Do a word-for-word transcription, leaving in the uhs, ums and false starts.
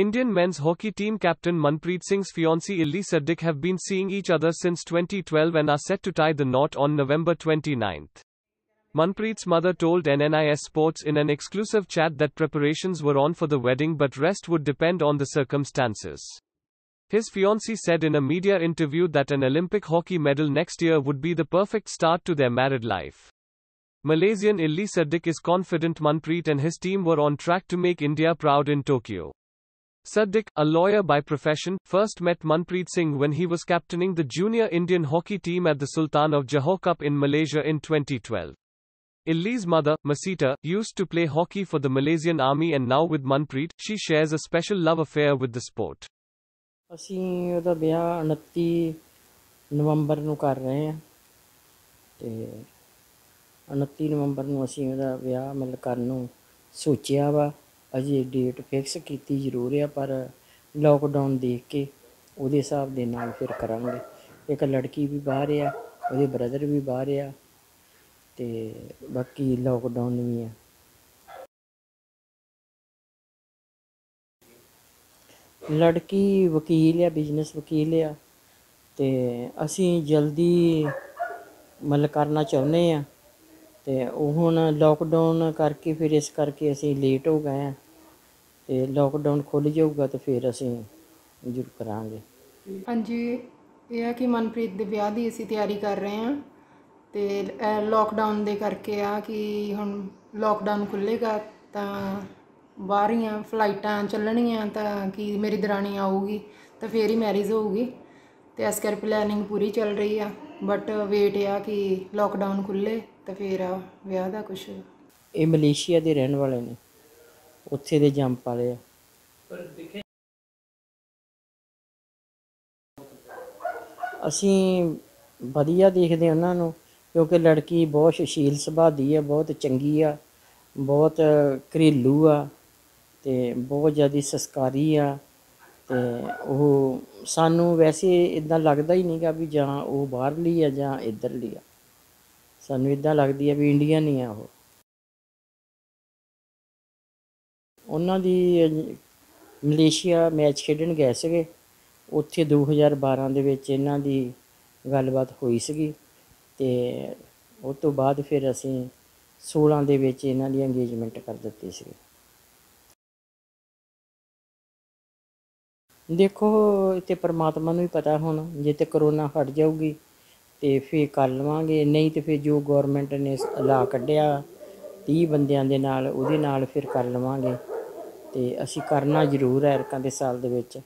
Indian men's hockey team captain Manpreet Singh's fiancée Illi Saddique have been seeing each other since twenty twelve and are set to tie the knot on November twenty-ninth. Manpreet's mother told N N I S Sports in an exclusive chat that preparations were on for the wedding but rest would depend on the circumstances. His fiancée said in a media interview that an Olympic hockey medal next year would be the perfect start to their married life. Malaysian Illi Saddique is confident Manpreet and his team were on track to make India proud in Tokyo. Saddique, a lawyer by profession, first met Manpreet Singh when he was captaining the junior Indian hockey team at the Sultan of Johor Cup in Malaysia in twenty twelve. Illi's mother, Masita, used to play hockey for the Malaysian army, and now with Manpreet, she shares a special love affair with the sport. ਅਸੀਂ ਉਹਦਾ ਵਿਆਹ ਉਨੱਤੀ ਨਵੰਬਰ ਨੂੰ ਕਰ ਰਹੇ ਹਾਂ ਤੇ ਉਨੱਤੀ ਨਵੰਬਰ ਨੂੰ ਅਸੀਂ ਉਹਦਾ ਵਿਆਹ ਮਿਲ ਕਰਨ ਨੂੰ ਸੋਚਿਆ ਵਾ। ਅਜੇ ਡੇਟ ਫਿਕਸ ਕੀਤੀ ਜ਼ਰੂਰ ਆ ਪਰ ਲੋਕਡਾਊਨ ਦੇਖ ਕੇ ਉਹਦੇ ਹਿਸਾਬ ਦੇ ਨਾਲ ਫਿਰ ਕਰਾਂਗੇ। ਇੱਕ ਲੜਕੀ ਵੀ ਬਾਹਰ ਆ, ਉਹਦੇ ਬ੍ਰਦਰ ਵੀ ਬਾਹਰ ਆ ਤੇ ਬਾਕੀ ਲੋਕਡਾਊਨ ਵੀ ਆ। लड़की वकील या बिजनेस वकील या ते असी जल्दी मतलब करना चाहते हैं तो हुण लॉकडाउन करके फिर इस करके असी लेट हो गए हैं तो लॉकडाउन खुल जाऊगा तो फिर असी जरूर करांगे। हाँ जी, यह है कि मनप्रीत दे ब्याह दी असी तैयारी कर रहे हैं तो लॉकडाउन दे करके आ कि हुण लॉकडाउन खुलेगा तो बाहर ही फ्लाइटा चलनिया तो कि मेरी दरानी आऊगी तो फिर ही मैरिज होगी तो इस कर प्लैनिंग पूरी चल रही है बट वेट आ कि लॉकडाउन खुले तो फिर विआह दा कुछ। ये मलेशिया के रहने वाले ने, उत्थे दे जंप वाले आ। असी वधिया देखते उन्हां नूं क्योंकि लड़की बहुत सुशील सुभाअ दी है, बहुत चंगी आ, बहुत घरेलू आ तो बहुत ज़्यादा संस्कारी आ तो वह सानू वैसे इदा लगता ही नहीं गा भी जां वह बाहरली आ जां इधरली आ, सानू इदा लगती है भी इंडिया नहीं आ। उन्हां दी मलेशिया मैच खेडन गए सीगे, उत्थे दो हज़ार बारह दे विच इन्हां दी गलबात होई सीगी ते उस तों बाद फिर असीं सोलह दे विच इन्हां दी एंगेजमेंट कर दित्ती सी। देखो तो परमात्मा भी पता होना जे तो करोना हट जाऊगी तो फिर कर लवेंगे, नहीं तो फिर जो गौरमेंट ने ला कढ़िया तीह बंदियां दे नाल उहदे नाल फिर कर लवेंगे तो असी करना जरूर है। इरकां दे साल दे विच